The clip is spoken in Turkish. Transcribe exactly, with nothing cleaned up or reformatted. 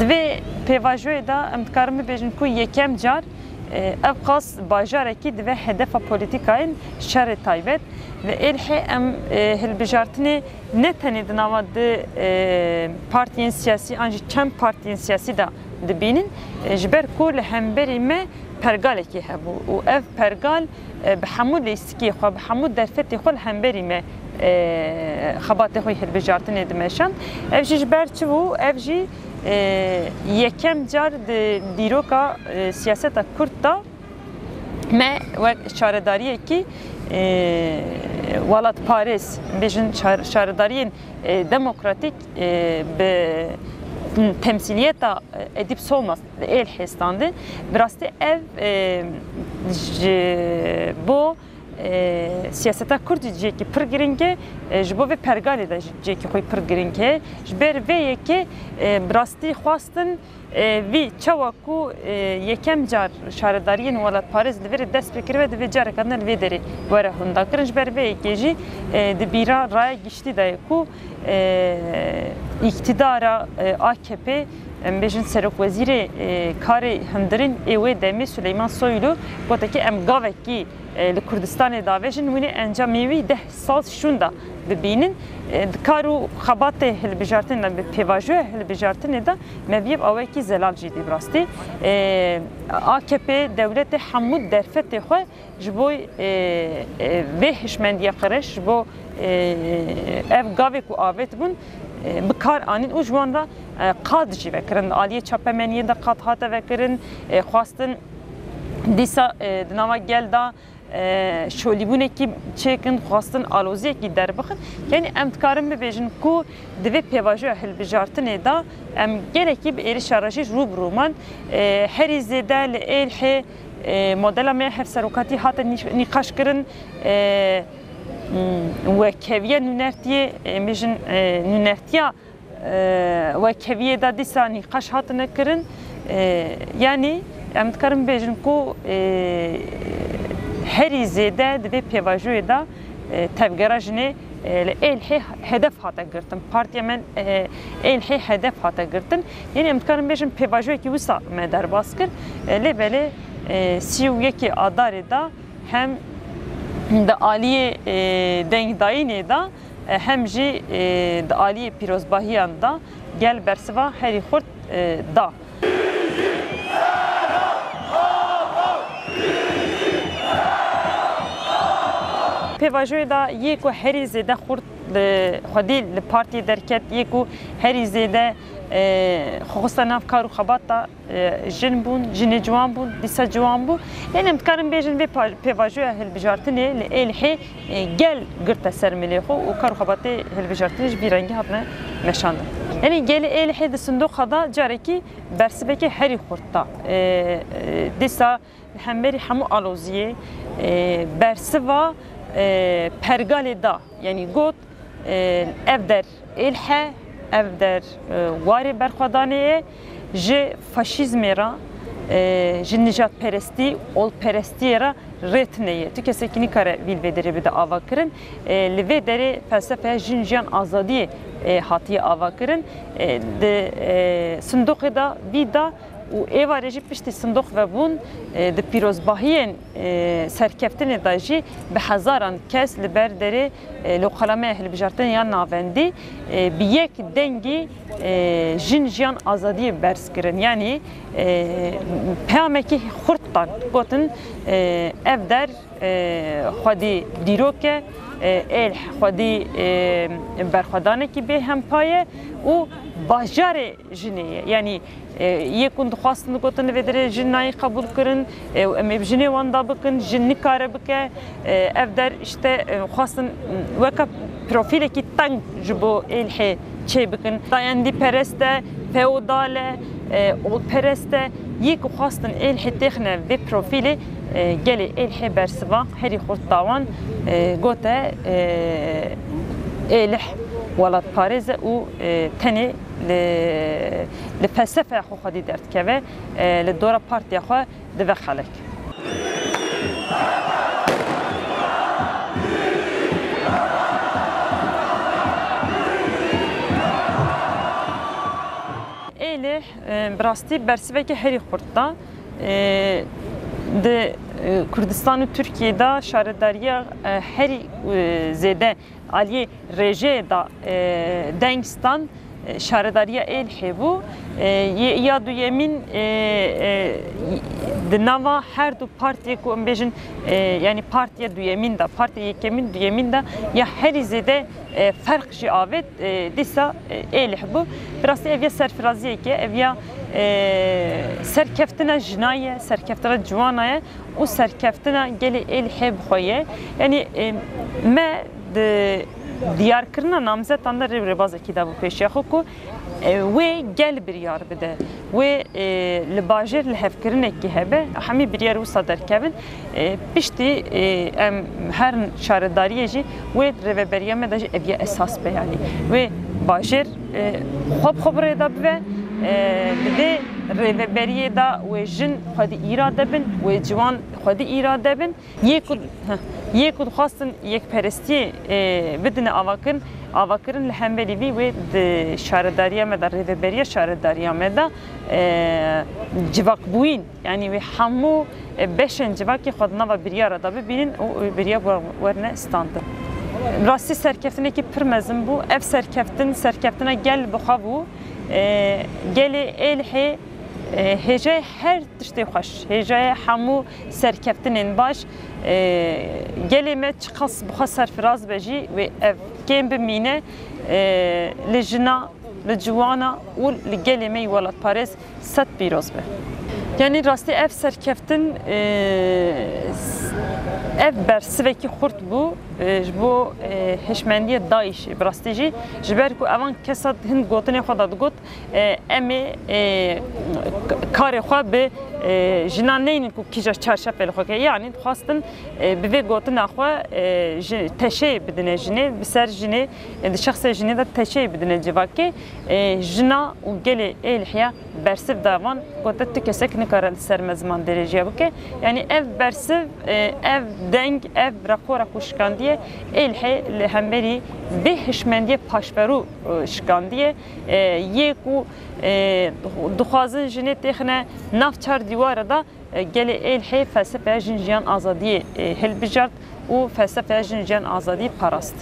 Dve pevajoya da emtkarım bejim ku yekem car ev qas bajaraki dve hedefa politikayın şer taybet ve elhe em helbejartini ne tenedin avadı partiyen siyasi ancak çem partiyen siyasi da dibinin jiber ku lehemberime pergaleki hebu u ev pergal behamud leyski xo behamud derfeti xo lehemberime xabatı xoy helbejartin edmeşan evji berçi bu evji yekem car diroka siyaseta kurtta me ve çaredariye ki walat Paris bejin çaredariyen demokratik be temsiliyeta edip solmaz el hestandı biraz da ev bu siyasete kurduğu ki pergiringe, jbo ve pergale da ki koy pergiringe, jber ve ki brasti xwastin vi çavaku yekem car şaredariyen walat Paris devir destpikir ve devir car kanal vederi vara hunda kirin jber ve ki ji de bira raya geçti da ku iktidara A K P Embejin Serok Veziri Kari Hemdirin Ewe Demi Süleyman Soylu Gotaki em gaveki Kürdistan'e davejin Vini encamevi deh sal şunda bibinin Karu xabatê hilbijartinê bi pêvajoya hilbijartinê da meviyeb awekî zelal jî dî birastî A K P dewletê hemû derfetê xwe ji bo vê hişmendiya qirêj ji bo ev gavê ku avê dibûn bi kar anîn û ji wan de qad jî vekirin aliyê çapemeniyê de qad hate vekirin xwastin dîsa di nava gel da şolibuneki çekin xwastin aloziyekî derbixin yani em dikarin bibêjin ku di vê pêvajoya hilbijartinê da em gelekî bi êrişa re jî rû bi rûman herî zêde li êlihê modela me hev serokatî hatin nîqaş kirin ve keviye nûnertiye bêjin nûnertiya ve keviye da dîsa nîqaş hatine kirin yani em dikarin bibêjin ku herî zêde divê pêvajoyê da tevgera jinê li êlihê hedef hate girtin partiya me êlihê hedef hate girtin yani em dikarin bêjin pêvajoyekî wisa me derbas kir lêbelê sî û yekê adarê da hem di aliyê dengdayînê da hem jî di aliyê pîrozbahiyan da gel bersiva herî xurt da pêvajoyê da yê ku herî zêde xurt li xwedî li partiyê derket yê ku herî zêde xusta nav kar û xebat da jin bûn jinê ciwan bûn dîsa ciwan bû yani em dikarin bêjin vê pêvajoya hilbijartinê li êlihê gel girta ser milê xwe û kar û xebatê hilbijartinê ji bîrengî hatine meşandin yani gelê êlihê di sindoqa da carekî bersivekê herî xurt da dîsa hemberî hemû aloziyê bersiva pergalê da yani got ev der êlihê ev der warê berxwedanê ji faşîzmê re ji nijadperestî olperestiyê re rêtine ye tu kesekî nikare vî li vê derê bide ava kirin li vê derê felsefeya jin jiyan azadî hatiye ava kirin di sindoqê da vî da u eva reji piştî sindoq vebûn di pîrozbahiyên serkeftinê da jî bi hezaran kes li ber derê loqalameya hilbijartinê ya navendî bi yek dengî jin jiyan azadiyê bers kirin yani peyamekî xurt dan gotin ev der xwedî dîrok e êlih xwedî berxwedanekî bêhempa û bajarê jinê ye yani yekun dixwastin gotin li vê derê jin nayê qebûl kirin em ê bi jinê wan da bikin jin nikare bike ev der işte xwastin weka profîlekî teng ji bo êlihê çê bikin dayendîperest e feodal e olperest e yê ku xwastin êlihê têxine vê profîlê gelê êlihê bersiva herî xurt dawan gote êlih walat Parêz e û tenê li felsefeya xwe xwedî derdikeve li dora partiya xwe dibe xelek. Aileyle rastı bersiveki her kurtta de Kürdistan'ı Türkiye'de şaredariye her zede Ali Rejeda Dengistan şaredariye el hevu ya du yemin de nava her du partiye kombejin yani partiye du yemin da partiye yekemin du yemin da ya her zede fark ji avet disa el hevu biraz evye serfraziye ki evya serkeftine jinaye serkeftine civanaye o serkeftine geli el hevu yani me de Diyarkırna namzet andar revrebaz ekida bu peşi akıku ve gel bir yar bide ve lebajer lehefkirin ekki hebe hami bir yer usta derkevin pişti her şaredariyeci ve reveberiyeme daji evye esas be yani ve bajer xob xobr edab ve bide reveberiye da ve jin xadi irade bin ve civan xadi irade bin yekud yekud xastın yekperesti بدنا آواکن آواکرین لحم بری بی و شهرداریه مدار رهبری شهرداریه مدار جواب بین یعنی و همو بشن جوابی خود نوا بریار داد ببینن او بریا ورنه استاند. راستی سرکفتنی که پرمزم بو اف سرکفتن سرکفتنه گل بخوابو گل الهی هجای هر تشتی خوش هجای همو سرکفتنین باش gelime çıkas bu hasar firaz beji ve ev kembe mine lejna lejwana ul gelime yuvalat Paris sat bir rozbe yani rastı ev serkeftin ev bersiveki kurt bu bu heşmendiye daiş brastici jiberku avan kesad hind gotine xodad got emi kare xwa be jinanneyin ku kija çarşaf el xoke yani xastın bive gotine xwa teşey bidine jine biser jine şahse jine da teşey bidine civaki jina u gele elhiya bersiv davan gotat tükesek ne karal sermezman derece bu ki yani ev bersiv ev deng ev rakora kuşkandiye elhe lehemberi behişmendiye paşveru şkandiye yeku duhazın jinet tehne nafçar divara da gele elhe felsefe jin jiyan azadî helbijart u felsefe jin jiyan azadî parast